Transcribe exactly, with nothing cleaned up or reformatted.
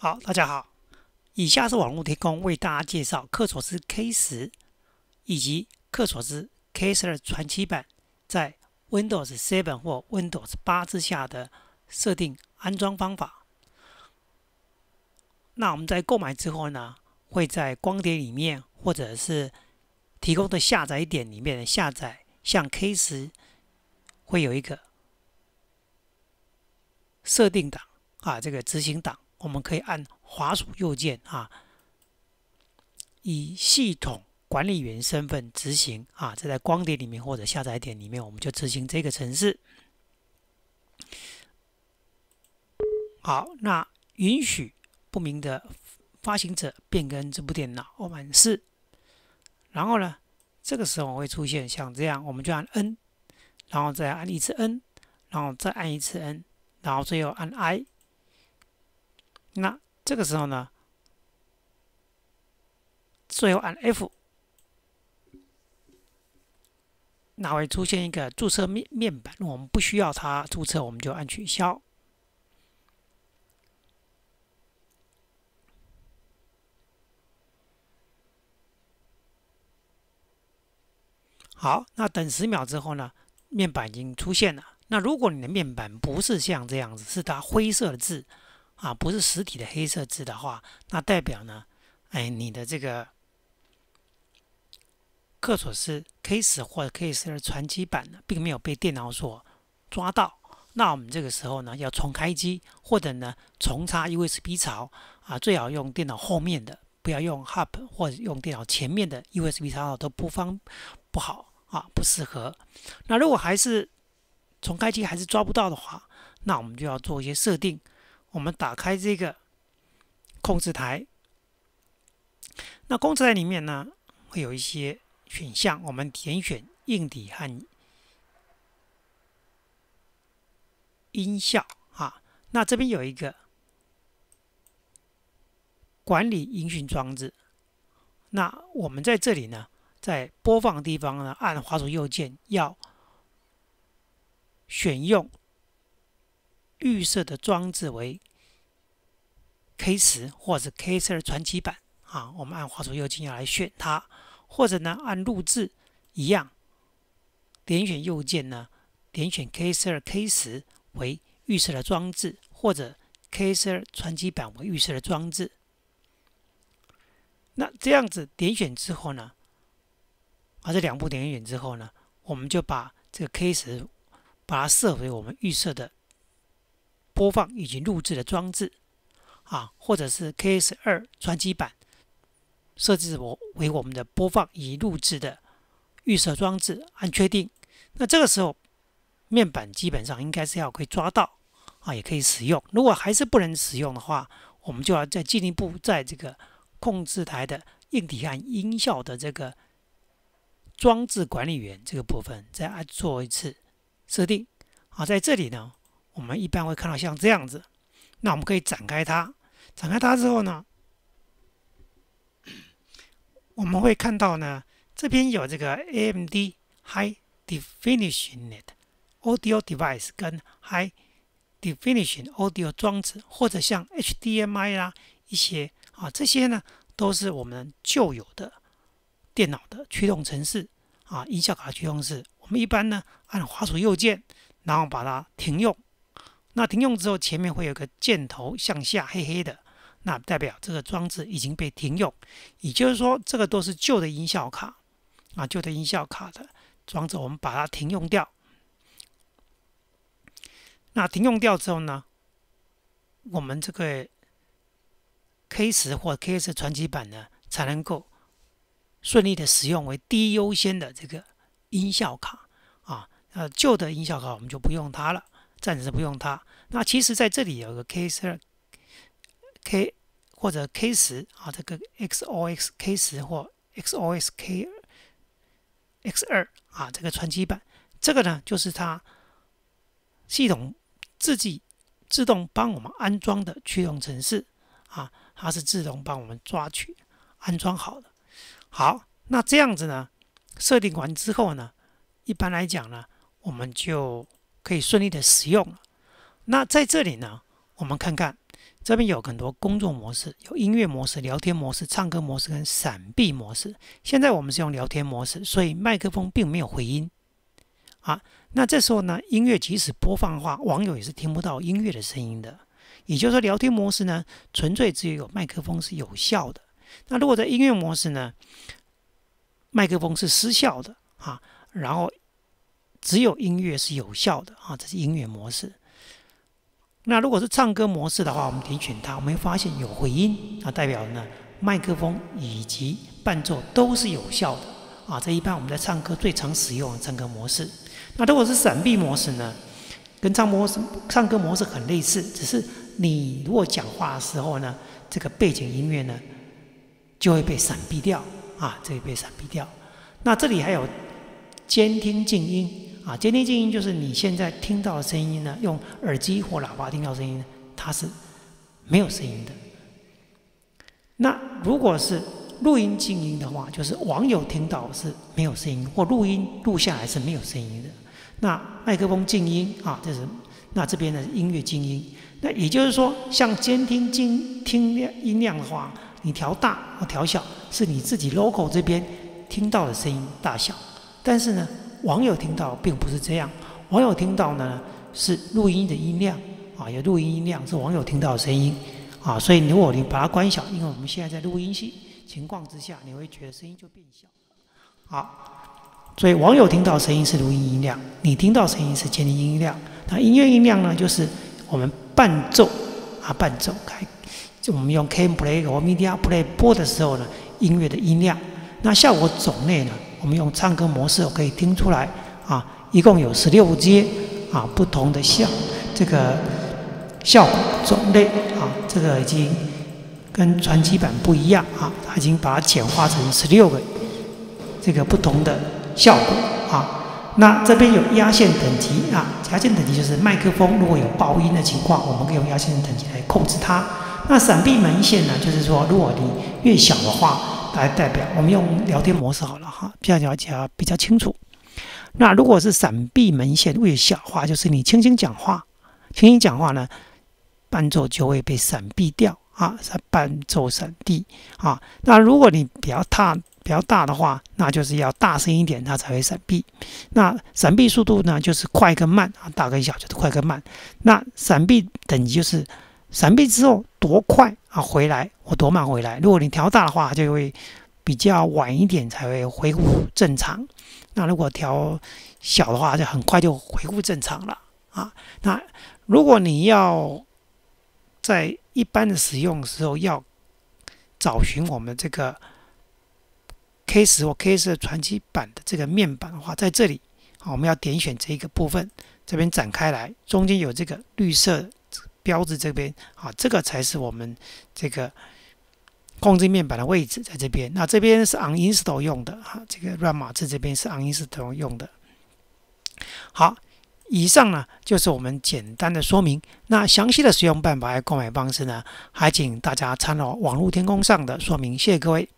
好，大家好，以下是网络天空为大家介绍克索斯 K 十 以及克索斯 K 十二传奇版在 Windows 七 或 Windows 八之下的设定安装方法。那我们在购买之后呢，会在光碟里面或者是提供的下载点里面下载，像 K 十会有一个设定档啊，这个执行档，我们可以按滑鼠右键啊，以系统管理员身份执行啊，这在光碟里面或者下载点里面，我们就执行这个程式。好，那允许不明的发行者变更这部电脑，我们是。然后呢，这个时候会出现像这样，我们就按 N， 然后再按一次 N， 然后再按一次 N， 然后最后按 I。那这个时候呢，最后按 F， 那会出现一个注册面面板，我们不需要它注册，我们就按取消。好，那等十秒之后呢，面板已经出现了。那如果你的面板不是像这样子，是它灰色的字啊，不是实体的黑色字的话，那代表呢，哎，你的这个克索斯 K 十 或者 K 十二传奇版呢，并没有被电脑所抓到。那我们这个时候呢，要重开机或者呢重插 U S B 槽啊，最好用电脑后面的，不要用 Hub 或者用电脑前面的 U S B 插槽都不方不好啊，不适合。那如果还是重开机还是抓不到的话，那我们就要做一些设定。我们打开这个控制台，那控制台里面呢会有一些选项，我们点选硬体和音效啊。那这边有一个管理音讯装置，那我们在这里呢，在播放的地方呢，按滑鼠右键要选用预设的装置为 K 十 或者 K 十二传奇版啊，我们按滑鼠右键要来选它，或者呢按录制一样，点选右键呢，点选 K 十二 K 十 为预设的装置，或者 K 十二传奇版为预设的装置。那这样子点选之后呢，啊，这两步点选之后呢，我们就把这个 K 十 把它设为我们预设的播放以及录制的装置啊，或者是 K 十二传奇版设置我为我们的播放以及录制的预设装置，按确定。那这个时候面板基本上应该是要可以抓到啊，也可以使用。如果还是不能使用的话，我们就要再进一步在这个控制台的硬体和音效的这个装置管理员这个部分再按做一次设定啊。在这里呢，我们一般会看到像这样子，那我们可以展开它，展开它之后呢，我们会看到呢，这边有这个 A M D High Definition Audio Device 跟 High Definition Audio 装置，或者像 H D M I 啦、啊、一些。啊，这些呢都是我们旧有的电脑的驱动程式啊，音效卡的驱动式。我们一般呢按滑鼠右键，然后把它停用。那停用之后，前面会有个箭头向下黑黑的，那代表这个装置已经被停用。也就是说，这个都是旧的音效卡啊，旧的音效卡的装置，我们把它停用掉。那停用掉之后呢，我们这个K 十 或 K 十 传奇版呢，才能够顺利的使用为低优先的这个音效卡啊。呃，旧的音效卡我们就不用它了，暂时不用它。那其实在这里有个 K 十二 K 或者 K 十 啊，这个 X O X K 十 或 X O X K X 二 啊，这个传奇版，这个呢就是它系统自己自动帮我们安装的驱动程式啊。它是自动帮我们抓取安装好的。好，那这样子呢，设定完之后呢，一般来讲呢，我们就可以顺利的使用了。那在这里呢，我们看看这边有很多工作模式，有音乐模式、聊天模式、唱歌模式跟闪避模式。现在我们是用聊天模式，所以麦克风并没有回音啊。那这时候呢，音乐即使播放的话，网友也是听不到音乐的声音的。也就是说，聊天模式呢，纯粹只有麦克风是有效的。那如果在音乐模式呢，麦克风是失效的啊，然后只有音乐是有效的啊，这是音乐模式。 那如果是唱歌模式的话，我们点选它，我们会发现有回音，啊，代表呢麦克风以及伴奏都是有效的啊。这一般我们在唱歌最常使用的唱歌模式。那如果是闪避模式呢，跟唱模式、唱歌模式很类似，只是你如果讲话的时候呢，这个背景音乐呢就会被闪避掉啊，这会被闪避掉。那这里还有监听静音。 啊，监听静音就是你现在听到的声音呢，用耳机或喇叭听到声音，它是没有声音的。那如果是录音静音的话，就是网友听到是没有声音，或录音录下来是没有声音的。那麦克风静音啊，这是那这边的音乐静音。那也就是说，像监听静听量音量的话，你调大或调小，是你自己 local 这边听到的声音大小，但是呢。 网友听到并不是这样，网友听到呢是录音的音量啊，有录音音量是网友听到的声音啊，所以如果你把它关小，因为我们现在在录音系情况之下，你会觉得声音就变小。好，所以网友听到声音是录音音量，你听到声音是监听音量。那音乐音量呢，就是我们伴奏啊，伴奏开，就我们用 K M Play 或 Media Play 播的时候呢，音乐的音量。那效果种类呢？ 我们用唱歌模式，我可以听出来啊，一共有十六阶啊，不同的效这个效果种类啊，这个已经跟传奇版不一样啊，它已经把它简化成十六个这个不同的效果啊。那这边有压线等级啊，压线等级就是麦克风如果有爆音的情况，我们可以用压线等级来控制它。那闪避门线呢，就是说如果你越小的话。 来代表，我们用聊天模式好了哈，这样了解比较清楚。那如果是闪避门线越小的话，就是你轻轻讲话，轻轻讲话呢，伴奏就会被闪避掉啊，伴奏闪避啊。那如果你比较大、比较大的话，那就是要大声一点，它才会闪避。那闪避速度呢，就是快跟慢啊，大跟小就是快跟慢。那闪避等级就是闪避之后多快。 啊，回来我多慢回来。如果你调大的话，就会比较晚一点才会恢复正常。那如果调小的话，就很快就恢复正常了啊。那如果你要在一般的使用的时候，要找寻我们这个 K 十或 K 十传奇版的这个面板的话，在这里啊，我们要点选这一个部分，这边展开来，中间有这个绿色。 标志这边啊，这个才是我们这个控制面板的位置，在这边。那这边是 uninstall 用的啊，这个乱码字这边是 uninstall 用的。好，以上呢就是我们简单的说明。那详细的使用办法和购买方式呢，还请大家参考网络天空上的说明。谢谢各位。